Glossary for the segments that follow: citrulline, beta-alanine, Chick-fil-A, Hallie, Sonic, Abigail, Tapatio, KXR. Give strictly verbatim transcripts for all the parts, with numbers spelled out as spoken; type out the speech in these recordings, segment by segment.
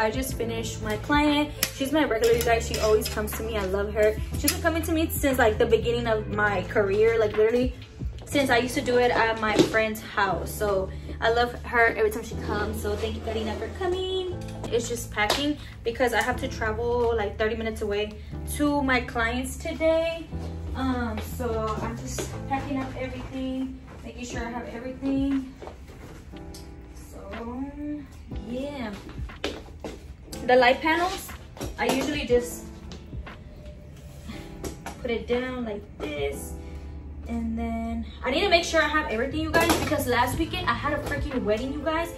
I just finished my client. She's my regular, you guys. She always comes to me. I love her. She's been coming to me since like the beginning of my career, like literally since I used to do it at my friend's house. So I love her every time she comes. So thank you, Karina, for coming. It's just packing because I have to travel like thirty minutes away to my clients today. Um, so I'm just packing up everything, making sure I have everything. So yeah, the light panels, I usually just put it down like this. And then I need to make sure I have everything, you guys, because last weekend I had a freaking wedding, you guys.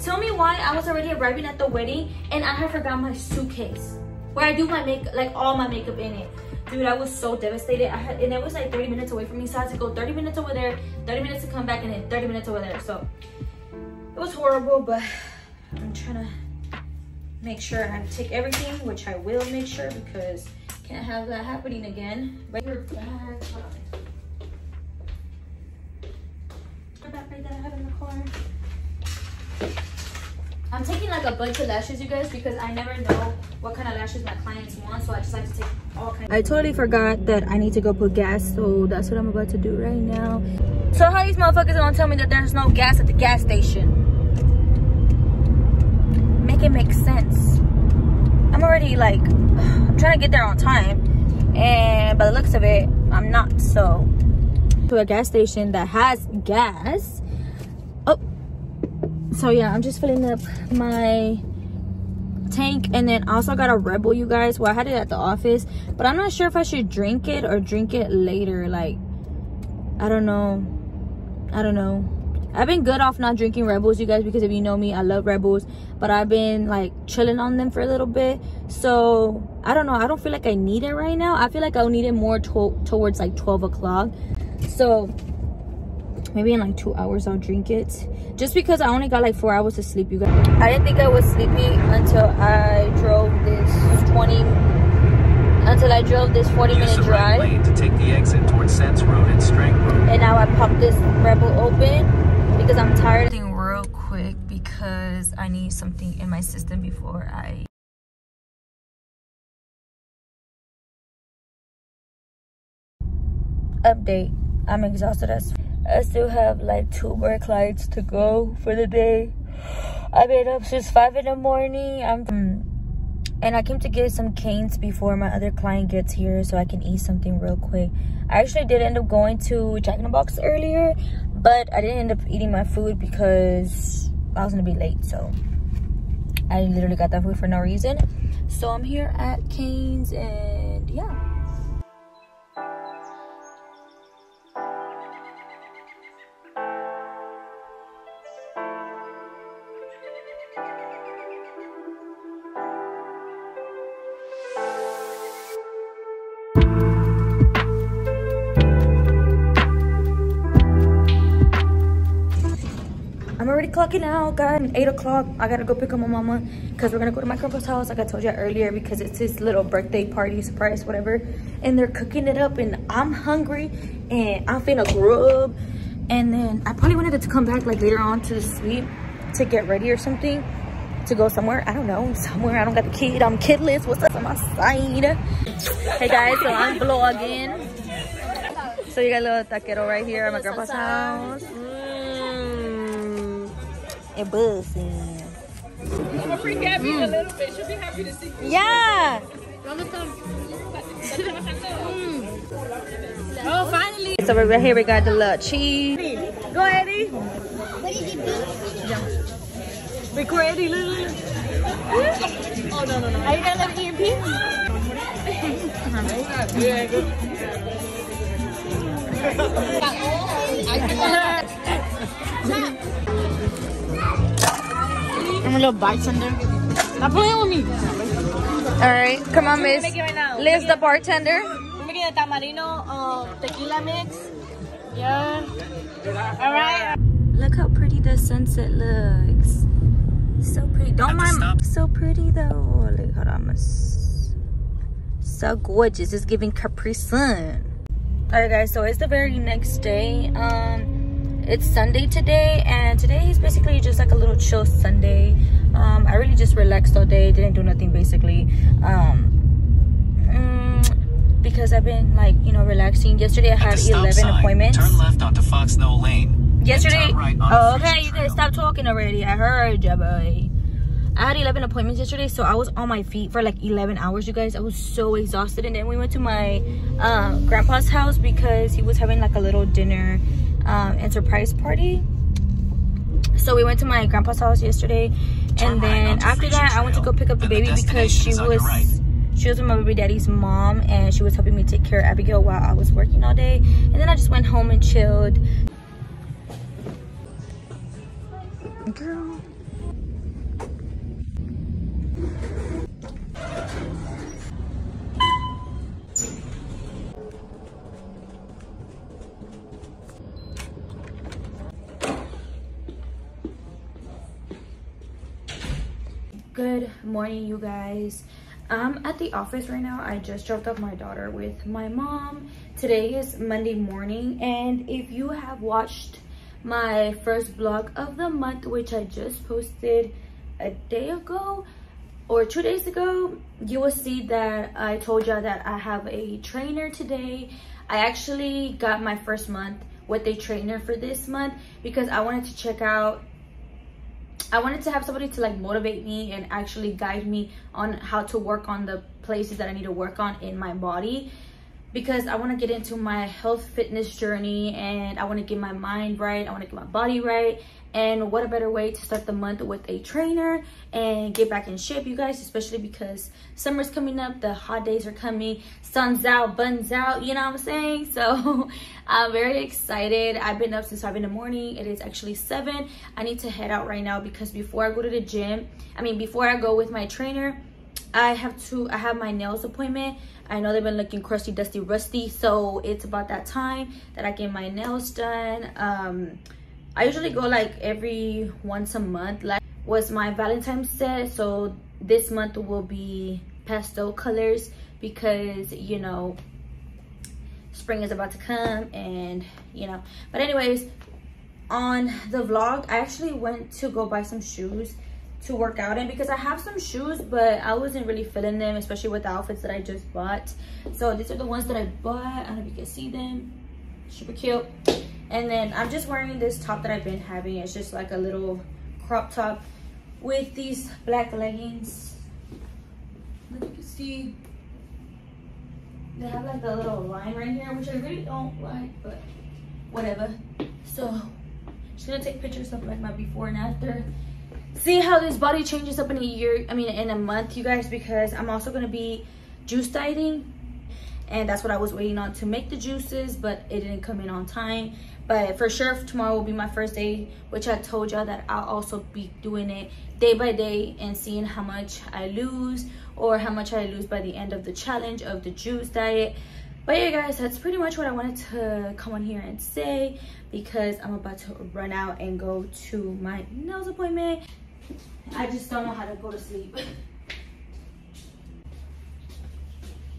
Tell me why I was already arriving at the wedding and I had forgot my suitcase where I do my makeup, like all my makeup in it. Dude, I was so devastated. I had, and it was like thirty minutes away from me, so I had to go thirty minutes over there, thirty minutes to come back, and then thirty minutes over there. So it was horrible, but I'm trying to make sure I take everything, which I will make sure, because can't have that happening again. But we're back. We're back right there. I have in the corner. I'm taking like a bunch of lashes, you guys, because I never know what kind of lashes my clients want, so I just like to take all kinds. I totally forgot that I need to go put gas, so that's what I'm about to do right now. So how these motherfuckers gonna tell me that there's no gas at the gas station? Make it make sense. I'm already like, I'm trying to get there on time, and by the looks of it, I'm not. So to a gas station that has gas. So yeah, I'm just filling up my tank, and then also got a Rebel, you guys. Well, I had it at the office, but I'm not sure if I should drink it or drink it later. Like, I don't know. I don't know. I've been good off not drinking Rebels, you guys, because if you know me, I love Rebels, but I've been like chilling on them for a little bit. So I don't know. I don't feel like I need it right now. I feel like I'll need it more to towards like twelve o'clock. So maybe in like two hours I'll drink it, just because I only got like four hours to sleep, you guys. I didn't think I was sleepy until I drove this twenty until I drove this forty minute drive. Right lane to take the exit towards Sands Road and Strang Road. And now I popped this Rebel open because I'm tired. Real quick, because I need something in my system before I. Update. I'm exhausted as. I still have like two more clients to go for the day. I've been up since five in the morning. I'm and I came to get some canes before my other client gets here, so I can eat something real quick. I actually did end up going to Jack in the Box earlier, but I didn't end up eating my food because I was gonna be late. So I literally got that food for no reason. So I'm here at Canes, and yeah. Clocking out, guys. Eight o'clock, I gotta go pick up my mama because we're gonna go to my grandpa's house, like I told you earlier, because it's his little birthday party surprise, whatever, and they're cooking it up, and I'm hungry and I'm finna grub. And then I probably wanted to come back like later on to sleep to get ready or something to go somewhere. I don't know, somewhere. I don't got the kid. I'm kidless. What's up on my side? Hey guys, so I'm vlogging. So you got a little taquero right here at my grandpa's house. And buzzing. I'm a freak happy mm. a little bit. She'll be happy to see you. Yeah. mm. Oh, finally. So we're right here. We got the little cheese. Go, Eddie. What did you do? Record Eddie, little. Oh, no, no, no. Are you guys having E M P? Yeah, good. I'm a little bartender. Stop playing with me. All right, come on, Miss right Liz, the bartender. We're making a tamarino uh, tequila mix. Yeah. All right. Look how pretty the sunset looks. So pretty. Don't mind. So pretty though. Look, hold on. So gorgeous. It's giving Capri Sun. All right, guys. So it's the very next day. Um. It's Sunday today, and today is basically just like a little chill Sunday. um I really just relaxed all day, didn't do nothing basically, um because I've been like, you know, relaxing. Yesterday I had eleven sign, appointments. Turn left onto Fox No Lane. Yesterday right oh okay you guys stop talking already, I heard ya boy. I had eleven appointments yesterday, so I was on my feet for like eleven hours, you guys. I was so exhausted. And then we went to my uh, grandpa's house because he was having like a little dinner um, and surprise party. So we went to my grandpa's house yesterday, and then after that I went to go pick up the baby because she was she was with my baby daddy's mom, and she was helping me take care of Abigail while I was working all day. And then I just went home and chilled. Girl. Good morning, you guys. I'm at the office right now. I just dropped off my daughter with my mom. Today is Monday morning, and if you have watched my first vlog of the month, which I just posted a day ago or two days ago, you will see that I told y'all that I have a trainer today. I actually got my first month with a trainer for this month because I wanted to check out I wanted to have somebody to like motivate me and actually guide me on how to work on the places that I need to work on in my body, because I want to get into my health fitness journey and I want to get my mind right, I want to get my body right. And what a better way to start the month with a trainer and get back in shape, you guys, especially because summer's coming up, the hot days are coming, sun's out, buns out, you know what I'm saying? So I'm very excited. I've been up since five in the morning. It is actually seven. I need to head out right now because before I go to the gym, I mean, before I go with my trainer, I have to, I have my nails appointment. I know they've been looking crusty, dusty, rusty. So it's about that time that I get my nails done. Um, I usually go like every once a month. Like was my Valentine's set, so this month will be pastel colors because, you know, spring is about to come, and you know. But anyways, on the vlog, I actually went to go buy some shoes to work out in because I have some shoes, but I wasn't really feeling them, especially with the outfits that I just bought. So these are the ones that I bought. I don't know if you can see them. Super cute. And then I'm just wearing this top that I've been having. It's just like a little crop top with these black leggings. Like you can see, they have like a little line right here, which I really don't like, but whatever. So I'm just gonna take pictures of like my before and after. See how this body changes up in a year, I mean in a month, you guys, because I'm also gonna be juice dieting. And that's what I was waiting on to make the juices, but it didn't come in on time. But for sure, tomorrow will be my first day, which I told y'all that I'll also be doing it day by day and seeing how much I lose or how much I lose by the end of the challenge of the juice diet. But yeah, guys, that's pretty much what I wanted to come on here and say because I'm about to run out and go to my nails appointment. I just don't know how to go to sleep.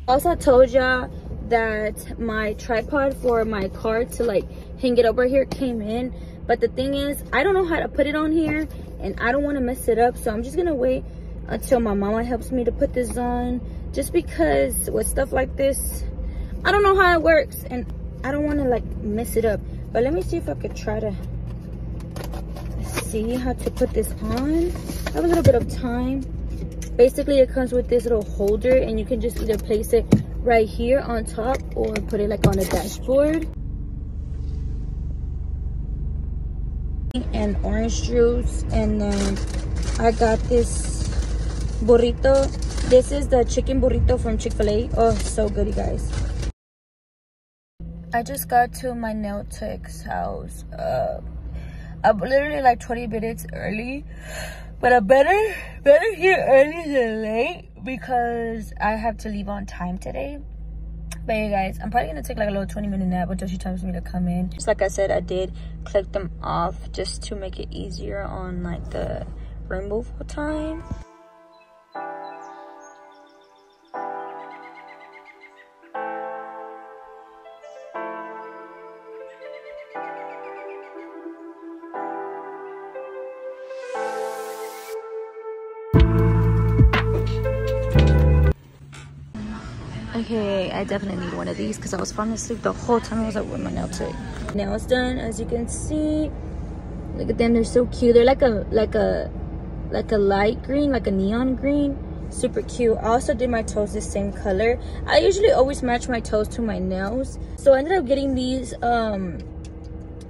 Also, I told y'all that my tripod for my car to like hang it over here came in, but the thing is I don't know how to put it on here and I don't want to mess it up, so I'm just gonna wait until my mama helps me to put this on, just because with stuff like this I don't know how it works and I don't want to like mess it up. But let me see if I could try to see how to put this on. I have a little bit of time. Basically, it comes with this little holder and you can just either place it right here on top or put it like on the dashboard. And orange juice, and then I got this burrito. This is the chicken burrito from Chick-fil-A. Oh, so good, you guys. I just got to my nail tech's house. Uh, I'm literally like twenty minutes early. But I better, better here early than late because I have to leave on time today. But you guys, I'm probably going to take like a little twenty minute nap until she tells me to come in. Just like I said, I did click them off just to make it easier on like the removal time. okay, I definitely need one of these because I was falling asleep the whole time I was like, where my nail took. Now it's done, as you can see. Look at them, they're so cute. They're like a like a like a light green, like a neon green. Super cute. I also did my toes the same color. I usually always match my toes to my nails. So I ended up getting these um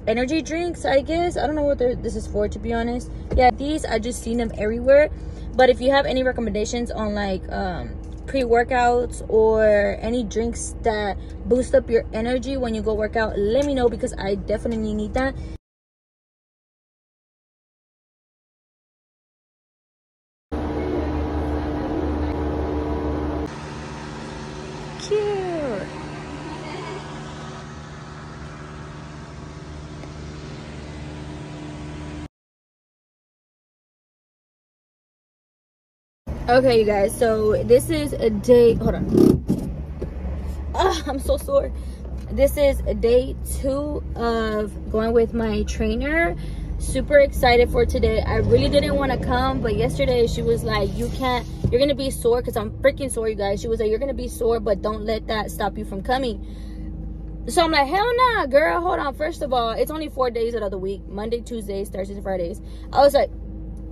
energy drinks, I guess. I don't know what this is for, to be honest. Yeah, these I just seen them everywhere. But if you have any recommendations on like um pre-workouts or any drinks that boost up your energy when you go work out, let me know, because I definitely need that. Okay, you guys, so this is a day, hold on, oh, I'm so sore. This is day two of going with my trainer. Super excited for today. I really didn't want to come, but yesterday she was like, you can't, you're gonna be sore, because I'm freaking sore, you guys. She was like, you're gonna be sore, but don't let that stop you from coming. So I'm like, hell nah, girl, hold on. First of all, it's only four days out of the week, Monday, Tuesdays, Thursdays, and Fridays. I was like,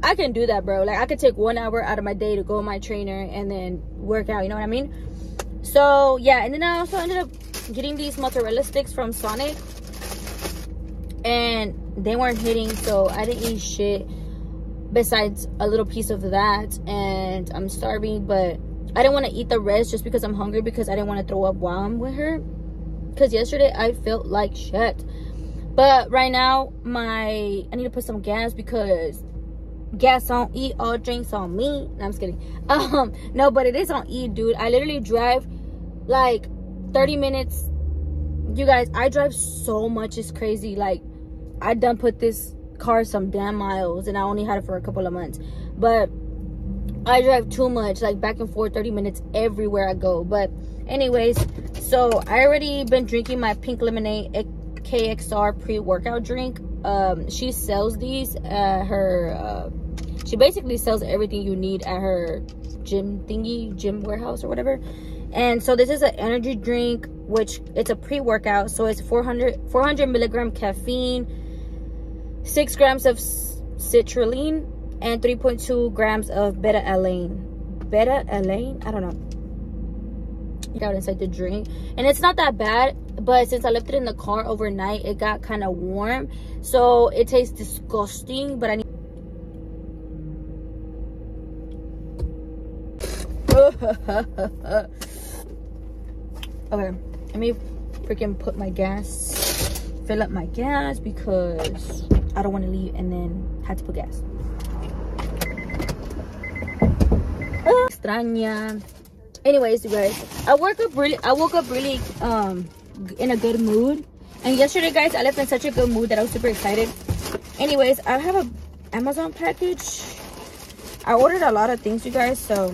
I can do that, bro. Like, I could take one hour out of my day to go with my trainer and then work out, you know what I mean? So yeah, and then I also ended up getting these mozzarella sticks from Sonic, and they weren't hitting, so I didn't eat shit besides a little piece of that, and I'm starving, but I didn't want to eat the rest just because I'm hungry, because I didn't want to throw up while I'm with her, because yesterday I felt like shit. But right now, my I need to put some gas, because gas on E, all drinks on me. No, I'm just kidding. Um no, but it is on E, dude. I literally drive like thirty minutes, you guys. I drive so much, it's crazy. Like, I done put this car some damn miles, and I only had it for a couple of months, but I drive too much, like back and forth, thirty minutes everywhere I go. But anyways, so I already been drinking my pink lemonade K X R pre-workout drink. Um she sells these at her uh she basically sells everything you need at her gym thingy, gym warehouse or whatever. And so this is an energy drink, which it's a pre-workout, so it's four hundred milligram caffeine, six grams of citrulline, and three point two grams of beta-alanine beta-alanine. I don't know, got inside the drink, and it's not that bad. But since I left it in the car overnight, it got kind of warm, so it tastes disgusting. But I need okay, let me freaking put my gas, fill up my gas, because I don't want to leave and then have to put gas. Extraña. Anyways, you guys, I woke up really I woke up really um in a good mood, and yesterday, guys, I left in such a good mood that I was super excited. Anyways, I have a Amazon package. I ordered a lot of things, you guys, so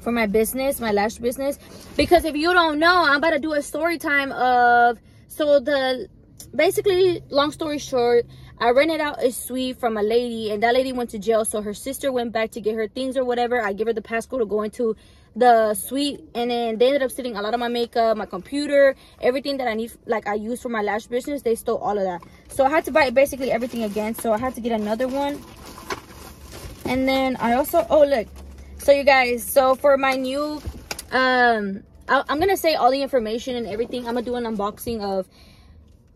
for my business, my lash business, because if you don't know, I'm about to do a story time of, so the basically, long story short, I rented out a suite from a lady, and that lady went to jail, so her sister went back to get her things or whatever. I gave her the passcode to go into the suite, and then they ended up stealing a lot of my makeup, my computer, everything that I need, like I use for my lash business. They stole all of that, so I had to buy basically everything again. So I had to get another one. And then I also, oh look, so you guys, so for my new um I, I'm gonna say all the information and everything. I'm gonna do an unboxing of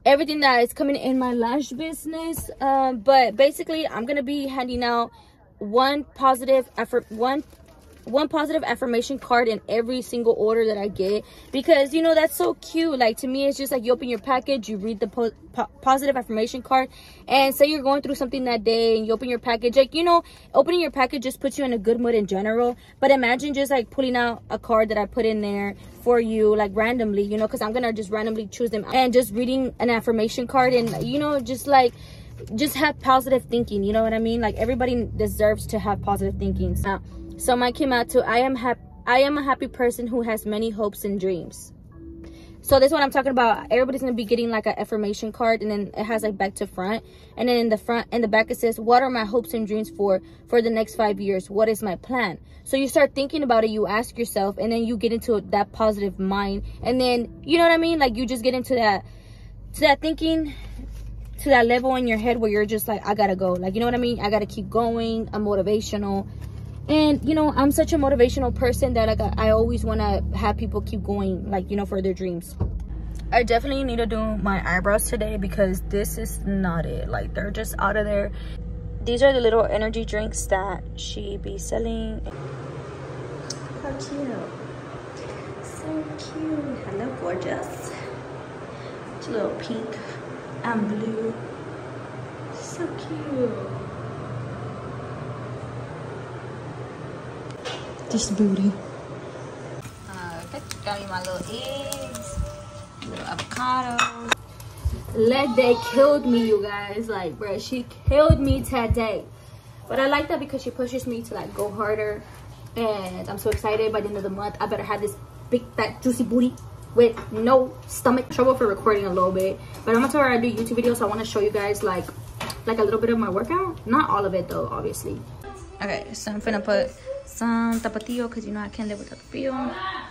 everything that is coming in my lash business, um but basically I'm gonna be handing out one positive effort one one positive affirmation card in every single order that I get, because you know that's so cute. Like, to me, it's just like you open your package, you read the po po positive affirmation card, and say you're going through something that day and you open your package, like, you know, opening your package just puts you in a good mood in general. But imagine just like pulling out a card that I put in there for you, like randomly, you know, because I'm gonna just randomly choose them, and just reading an affirmation card, and you know, just like just have positive thinking, you know what I mean? Like, everybody deserves to have positive thinking. So, so mine came out to, I am happy I am a happy person who has many hopes and dreams. So that's what I'm talking about. Everybody's gonna be getting like an affirmation card, and then it has like back to front, and then in the front and the back it says, what are my hopes and dreams for for the next five years? What is my plan? So you start thinking about it, you ask yourself, and then you get into that positive mind, and then, you know what I mean, like you just get into that to that thinking to that level in your head where you're just like, I gotta go, like, you know what I mean, I gotta keep going. I'm motivational. And, you know, I'm such a motivational person that, like, I always want to have people keep going, like, you know, for their dreams. I definitely need to do my eyebrows today because this is not it. Like, they're just out of there. These are the little energy drinks that she be selling. How cute. So cute. Hello, gorgeous. It's a little pink and blue. So cute. This booty. Okay, got me my little eggs, little avocado. Leg day killed me, you guys. Like, bruh, she killed me today. But I like that because she pushes me to, like, go harder. And I'm so excited. By the end of the month, I better have this big, fat, juicy booty with no stomach. Trouble for recording a little bit. But I'm gonna tell her I do YouTube videos, so I want to show you guys, like, like a little bit of my workout. Not all of it, though, obviously. Okay, so I'm finna put some Tapatio, because you know I can't live without Tapatio.